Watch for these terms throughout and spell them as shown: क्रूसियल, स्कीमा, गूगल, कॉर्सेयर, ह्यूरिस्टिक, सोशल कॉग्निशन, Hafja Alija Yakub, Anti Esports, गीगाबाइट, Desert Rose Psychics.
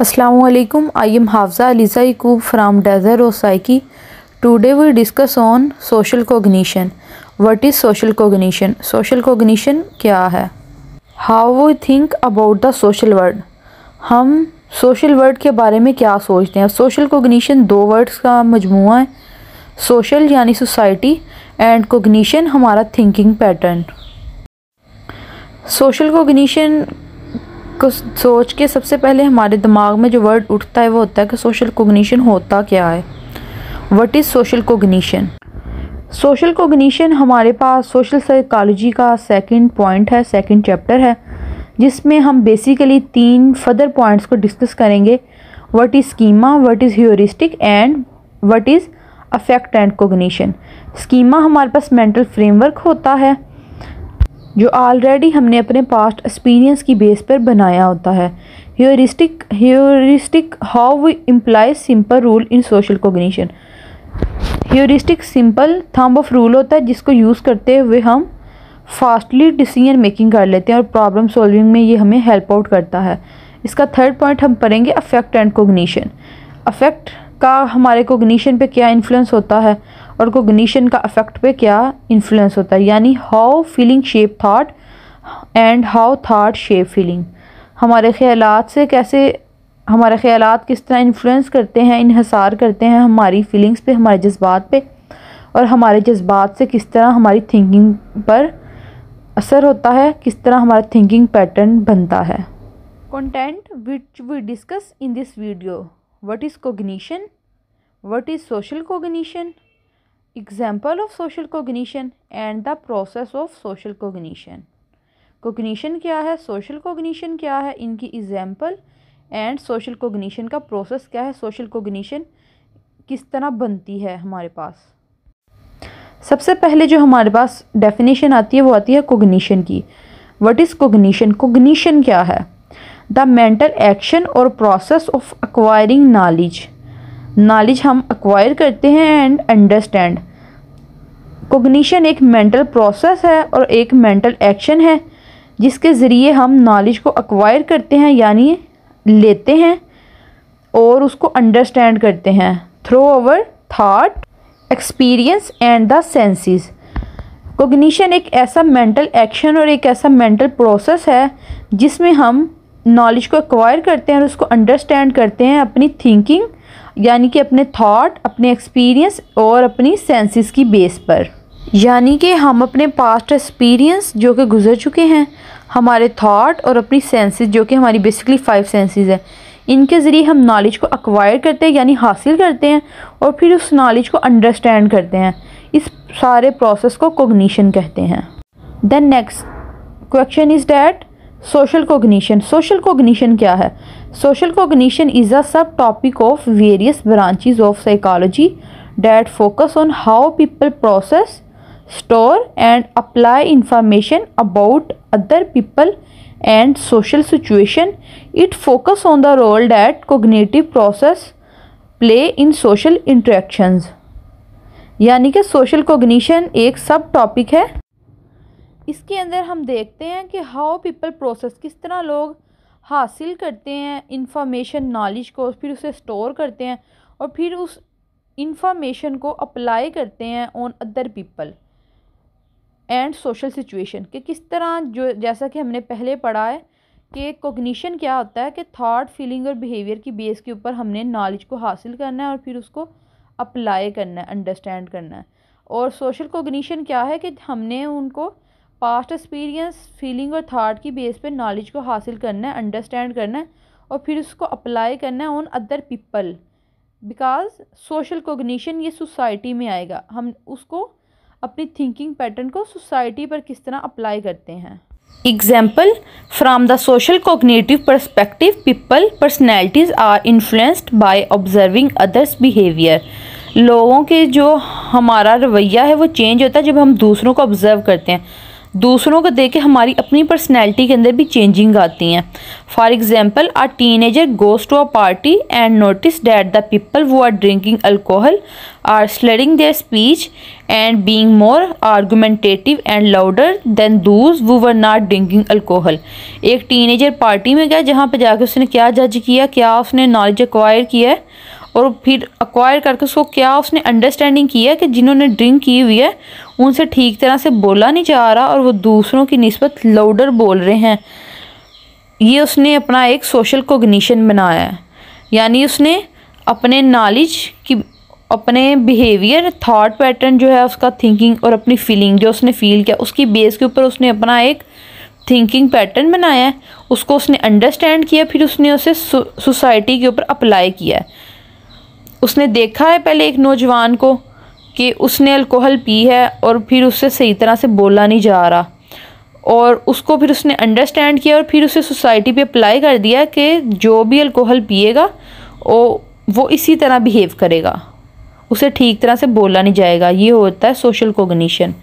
अस्सलाम वालेकुम, I am Hafza Aliza Yakub from desert rose psyche. Today we discuss on सोशल कॉग्निशन। What is सोशल कॉग्निशन? सोशल कॉग्निशन क्या है? How we think about the social world. हम social world के बारे में क्या सोचते हैं। सोशल कॉग्निशन दो वर्ड्स का मजमुआ है, सोशल यानी सोसाइटी एंड कॉग्निशन हमारा थिंकिंग पैटर्न। सोशल कॉग्निशन को सोच के सबसे पहले हमारे दिमाग में जो वर्ड उठता है वो होता है कि सोशल कॉग्निशन होता क्या है। What is सोशल कॉग्निशन? सोशल कॉग्निशन हमारे पास सोशल साइकोलॉजी का सेकंड पॉइंट है, सेकंड चैप्टर है, जिसमें हम बेसिकली तीन फर्दर पॉइंट्स को डिस्कस करेंगे। What is स्कीमा, what is ह्यूरिस्टिक and what is affect and cognition. स्कीमा हमारे पास मेंटल फ्रेमवर्क होता है जो ऑलरेडी हमने अपने पास्ट एक्सपीरियंस की बेस पर बनाया होता है। ह्यूरिस्टिक how we imply simple rule in सोशल कॉग्निशन। ह्यूरिस्टिक simple thumb of rule होता है जिसको यूज़ करते हुए हम फास्टली डिसीजन मेकिंग कर लेते हैं और प्रॉब्लम सॉल्विंग में ये हमें हेल्प आउट करता है। इसका थर्ड पॉइंट हम पढ़ेंगे अफेक्ट एंड कॉग्निशन। अफेक्ट का हमारे कॉग्निशन पे क्या इन्फ्लुएंस होता है और कॉग्निशन का अफेक्ट पे क्या इन्फ्लुएंस होता है, यानी how feeling shape thought and how thought shape feeling. हमारे ख्यालात से कैसे, हमारे ख्यालात किस तरह इन्फ्लुएंस करते हैं, इन्हसार करते हैं हमारी फीलिंग्स पे, हमारे जज्बात पे, और हमारे जज्बात से किस तरह हमारी थिंकिंग पर असर होता है, किस तरह हमारा थिंकिंग पैटर्न बनता है। Content which we discuss in this video. What is cognition? What is social cognition? Example of social cognition and the process of social cognition. Cognition क्या है, social cognition क्या है, इनकी example and social cognition का process क्या है, social cognition किस तरह बनती है हमारे पास। सबसे पहले जो हमारे पास definition आती है वो आती है cognition की। What is cognition? Cognition क्या है? द मेंटल एक्शन और process of acquiring knowledge. Knowledge हम एक्वायर करते हैं एंड अंडरस्टैंड। कॉग्निशन एक मेंटल प्रोसेस है और एक मेंटल एक्शन है जिसके ज़रिए हम नॉलेज को एक्वायर करते हैं यानी लेते हैं और उसको अंडरस्टैंड करते हैं through our thought, experience and the senses. Cognition एक ऐसा मेंटल एक्शन और एक ऐसा मेंटल प्रोसेस है जिसमें हम नॉलेज को एक्वायर करते हैं और उसको अंडरस्टैंड करते हैं अपनी थिंकिंग यानी कि अपने थॉट, अपने एक्सपीरियंस और अपनी सेंसेस की बेस पर, यानी कि हम अपने पास्ट एक्सपीरियंस जो कि गुजर चुके हैं, हमारे थॉट और अपनी सेंसेस जो कि हमारी बेसिकली 5 सेंसेस हैं, इनके ज़रिए हम नॉलेज को एक्वायर करते हैं यानी हासिल करते हैं और फिर उस नॉलेज को अंडरस्टैंड करते हैं। इस सारे प्रोसेस को कॉग्निशन कहते हैं। Then next question is that सोशल कॉग्निशन। सोशल कॉग्निशन क्या है? सोशल कॉग्निशन is a subtopic of various branches of psychology that focus on how people process, store and apply information about other people and social situation. It focus on the role that cognitive process play in social interactions. यानी कि सोशल कॉग्निशन एक सब topic है, इसके अंदर हम देखते हैं कि हाउ पीपल प्रोसेस, किस तरह लोग हासिल करते हैं इंफॉर्मेशन, नॉलेज को, फिर उसे स्टोर करते हैं और फिर उस इंफॉर्मेशन को अप्लाई करते हैं on other people and social situation. कि किस तरह, जो जैसा कि हमने पहले पढ़ा है कि कॉग्निशन क्या होता है कि थॉट, फीलिंग और बिहेवियर की बेस के ऊपर हमने नॉलेज को हासिल करना है और फिर उसको अप्लाई करना है, अंडरस्टैंड करना है। और सोशल कॉग्निशन क्या है कि हमने उनको पास्ट एक्सपीरियंस, फीलिंग और थाट की बेस पे नॉलेज को हासिल करना है, अंडरस्टैंड करना है और फिर उसको अप्लाई करना है on other people. Because सोशल कॉग्निशन ये सोसाइटी में आएगा, हम उसको अपनी थिंकिंग पैटर्न को सोसाइटी पर किस तरह अप्लाई करते हैं। Example from the social cognitive perspective, people personalities are influenced by observing others behaviour. लोगों के जो हमारा रवैया है वो चेंज होता है जब हम दूसरों को ऑब्जर्व करते हैं। दूसरों को देख के हमारी अपनी पर्सनैलिटी के अंदर भी चेंजिंग आती हैं। For example, a teenager goes to a party and notice that the people वो are drinking alcohol are slurring their speech and being more argumentative and louder than those वो वर नॉट ड्रिंकिंग अल्कोहल। एक teenager party में गया जहाँ पर जाकर उसने क्या जज किया, क्या उसने नॉलेज एक्वायर किया है, और फिर एक्वायर करके उसको क्या उसने अंडरस्टैंडिंग किया कि जिन्होंने ड्रिंक की हुई है उनसे ठीक तरह से बोला नहीं जा रहा और वो दूसरों की निस्बत लाउडर बोल रहे हैं। ये उसने अपना एक सोशल कॉग्निशन बनाया है, यानी उसने अपने नॉलेज की, अपने बिहेवियर, थॉट पैटर्न जो है उसका, थिंकिंग और अपनी फीलिंग जो उसने फ़ील किया उसकी बेस के ऊपर उसने अपना एक थिंकिंग पैटर्न बनाया है। उसको उसने अंडरस्टैंड किया, फिर उसने उसे सोसाइटी के ऊपर अप्लाई किया। उसने देखा है पहले एक नौजवान को कि उसने अल्कोहल पी है और फिर उससे सही तरह से बोला नहीं जा रहा, और उसको फिर उसने अंडरस्टैंड किया और फिर उसे सोसाइटी पे अप्लाई कर दिया कि जो भी अल्कोहल पिएगा वो इसी तरह बिहेव करेगा, उसे ठीक तरह से बोला नहीं जाएगा। ये होता है सोशल कॉग्निशन,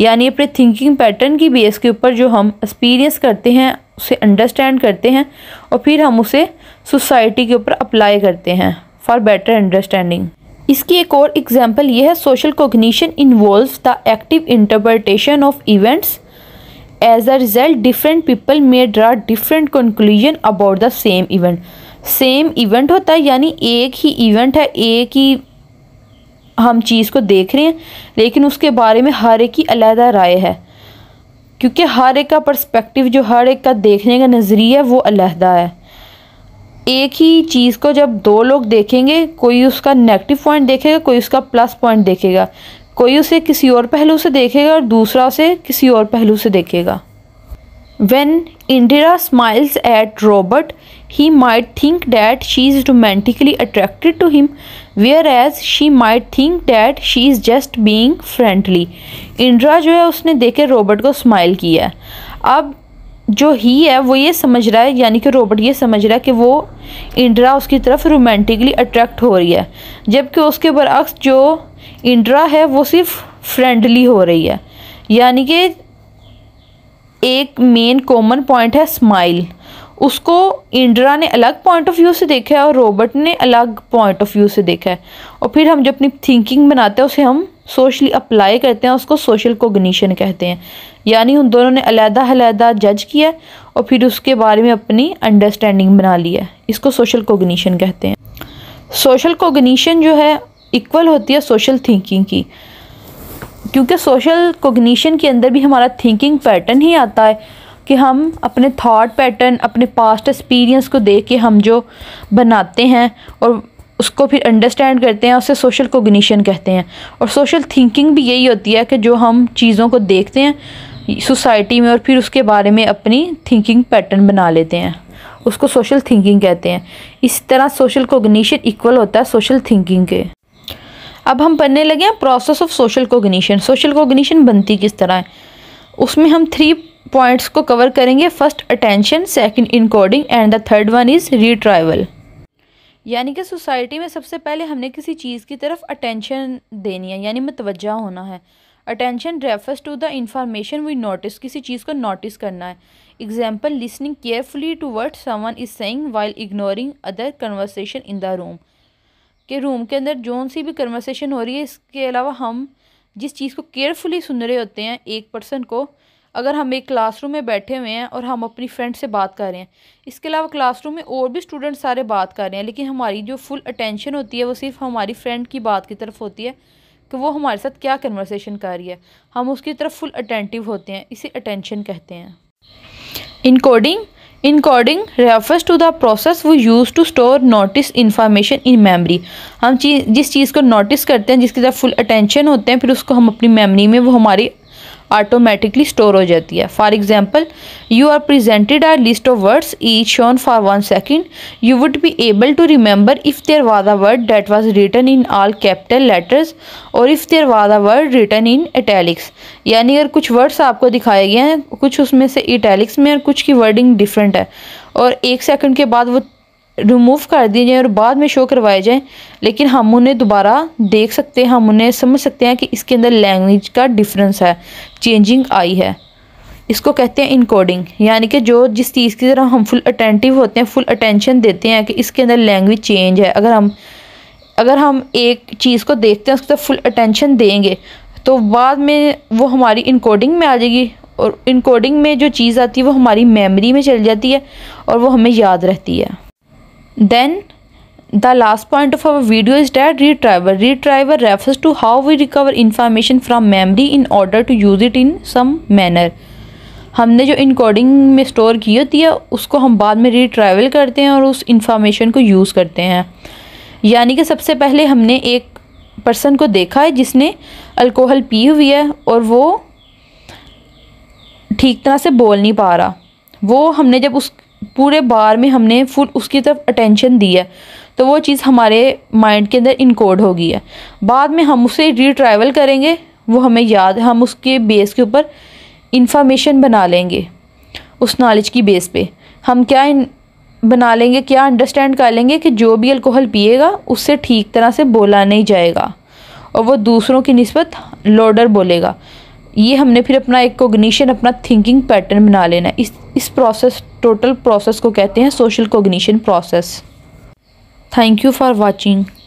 यानी अपने थिंकिंग पैटर्न की बेस के ऊपर जो हम एक्सपीरियंस करते हैं उसे अंडरस्टैंड करते हैं और फिर हम उसे सोसाइटी के ऊपर अप्लाई करते हैं फॉर बेटर अंडरस्टैंडिंग। इसकी एक और एग्जाम्पल यह है, सोशल कॉग्निशन involves the active interpretation of events. As a result different people may draw different conclusion about the same event. Same event होता है, यानी एक ही इवेंट है, एक ही हम चीज़ को देख रहे हैं, लेकिन उसके बारे में हर एक की अलग-अलग राय है, क्योंकि हर एक का पर्सपेक्टिव, जो हर एक का देखने का नज़रिया, वो अलग है। एक ही चीज़ को जब दो लोग देखेंगे, कोई उसका नेगेटिव पॉइंट देखेगा, कोई उसका प्लस पॉइंट देखेगा, कोई उसे किसी और पहलू से देखेगा और दूसरा उसे किसी और पहलू से देखेगा। When Indira smiles at Robert, he might think that she is romantically attracted to him, whereas she might think that she is just being friendly. Indira जो है उसने देखे रॉबर्ट को स्माइल किया। अब जो ही है वो ये समझ रहा है, यानी कि रॉबर्ट ये समझ रहा है कि वो इंदिरा उसकी तरफ रोमांटिकली अट्रैक्ट हो रही है, जबकि उसके बरअक्स जो इंदिरा है वो सिर्फ फ्रेंडली हो रही है। यानी कि एक मेन कॉमन पॉइंट है स्माइल, उसको इंदिरा ने अलग पॉइंट ऑफ व्यू से देखा है और रॉबर्ट ने अलग पॉइंट ऑफ व्यू से देखा है, और फिर हम जो अपनी थिंकिंग बनाते हैं उसे हम सोशली अप्लाई करते हैं, उसको सोशल कॉग्निशन कहते हैं। यानी उन दोनों ने अलग अलग जज किया और फिर उसके बारे में अपनी अंडरस्टैंडिंग बना ली है, इसको सोशल कॉग्निशन कहते हैं। सोशल कॉग्निशन जो है इक्वल होती है सोशल थिंकिंग की, क्योंकि सोशल कॉग्निशन के अंदर भी हमारा थिंकिंग पैटर्न ही आता है कि हम अपने थॉट पैटर्न, अपने पास्ट एक्सपीरियंस को देख के हम जो बनाते हैं और उसको फिर अंडरस्टैंड करते हैं, उसे सोशल कॉग्निशन कहते हैं। और सोशल थिंकिंग भी यही होती है कि जो हम चीज़ों को देखते हैं सोसाइटी में और फिर उसके बारे में अपनी थिंकिंग पैटर्न बना लेते हैं, उसको सोशल थिंकिंग कहते हैं। इस तरह सोशल कॉग्निशन इक्वल होता है सोशल थिंकिंग के। अब हम पढ़ने लगे हैं process of सोशल कॉग्निशन। सोशल कॉग्निशन बनती किस तरह है, उसमें हम 3 पॉइंट्स को कवर करेंगे। First attention, second encoding and the third one is retrieval. यानी कि सोसाइटी में सबसे पहले हमने किसी चीज़ की तरफ अटेंशन देनी है, यानी मतवज्जा होना है। Attention refers to the information we notice, किसी चीज़ को नोटिस करना है। Example, listening carefully to word someone is saying while ignoring other conversation in the room. के रूम के अंदर जोन सी भी कन्वर्सेशन हो रही है, इसके अलावा हम जिस चीज़ को केयरफुली सुन रहे होते हैं, एक पर्सन को, अगर हम एक क्लासरूम में बैठे हुए हैं और हम अपनी फ्रेंड से बात कर रहे हैं, इसके अलावा क्लासरूम में और भी स्टूडेंट सारे बात कर रहे हैं, लेकिन हमारी जो फुल अटेंशन होती है वो सिर्फ हमारी फ्रेंड की बात की तरफ होती है कि वो हमारे साथ क्या कन्वर्सेशन कर रही है, हम उसकी तरफ फुल अटेंटिव होते हैं, इसे अटेंशन कहते हैं। Encoding, encoding refers to the process we use to store notice information in memory. हम जिस चीज़ को नोटिस करते हैं, जिसकी तरफ फुल अटेंशन होते हैं, फिर उसको हम अपनी मेमोरी में, वो हमारी ऑटोमेटिकली स्टोर हो जाती है। For example, you are presented a list of words each shown for 1 second, you would be able to remember if there was a word that was written in all capital letters और if there was a word written in italics. यानी अगर कुछ words आपको दिखाए गए हैं, कुछ उसमें से इटैलिक्स में और कुछ की वर्डिंग डिफरेंट है, और 1 सेकेंड के बाद वो रिमूव कर दिए जाएँ और बाद में शो करवाए जाएं, लेकिन हम उन्हें दोबारा देख सकते हैं, हम उन्हें समझ सकते हैं कि इसके अंदर लैंग्वेज का डिफरेंस है, चेंजिंग आई है। इसको कहते हैं इनकोडिंग, यानी कि जो जिस चीज़ की तरह हम फुल अटेंटिव होते हैं, फुल अटेंशन देते हैं कि इसके अंदर लैंग्वेज चेंज है। अगर हम एक चीज़ को देखते हैं उसके तरफ फुल अटेंशन देंगे तो बाद में वो हमारी इनकोडिंग में आ जाएगी, और इनकोडिंग में जो चीज़ आती है वो हमारी मेमोरी में चली जाती है और वो हमें याद रहती है। Then the last point of our video is that retrieval. Retrieval refers to how we recover information from memory in order to use it in some manner. हमने जो इनकोडिंग में स्टोर की होती है उसको हम बाद में रिट्राइवल करते हैं और उस इंफॉर्मेशन को यूज़ करते हैं। यानी कि सबसे पहले हमने एक पर्सन को देखा है जिसने अल्कोहल पी हुई है और वो ठीक तरह से बोल नहीं पा रहा, वो हमने जब उस पूरे बार में हमने फुल उसकी तरफ अटेंशन दी है तो वो चीज़ हमारे माइंड के अंदर इनकोड हो गई है। बाद में हम उसे रिट्राइवल करेंगे, वो हमें याद, हम उसके बेस के ऊपर इंफॉर्मेशन बना लेंगे। उस नॉलेज की बेस पे हम क्या बना लेंगे, क्या अंडरस्टैंड कर लेंगे कि जो भी अल्कोहल पिएगा उससे ठीक तरह से बोला नहीं जाएगा और वो दूसरों की निस्बत लोडर बोलेगा। ये हमने फिर अपना एक कॉग्निशन, अपना थिंकिंग पैटर्न बना लेना है। इस प्रोसेस, टोटल प्रोसेस को कहते हैं सोशल कॉग्निशन process. Thank you for watching.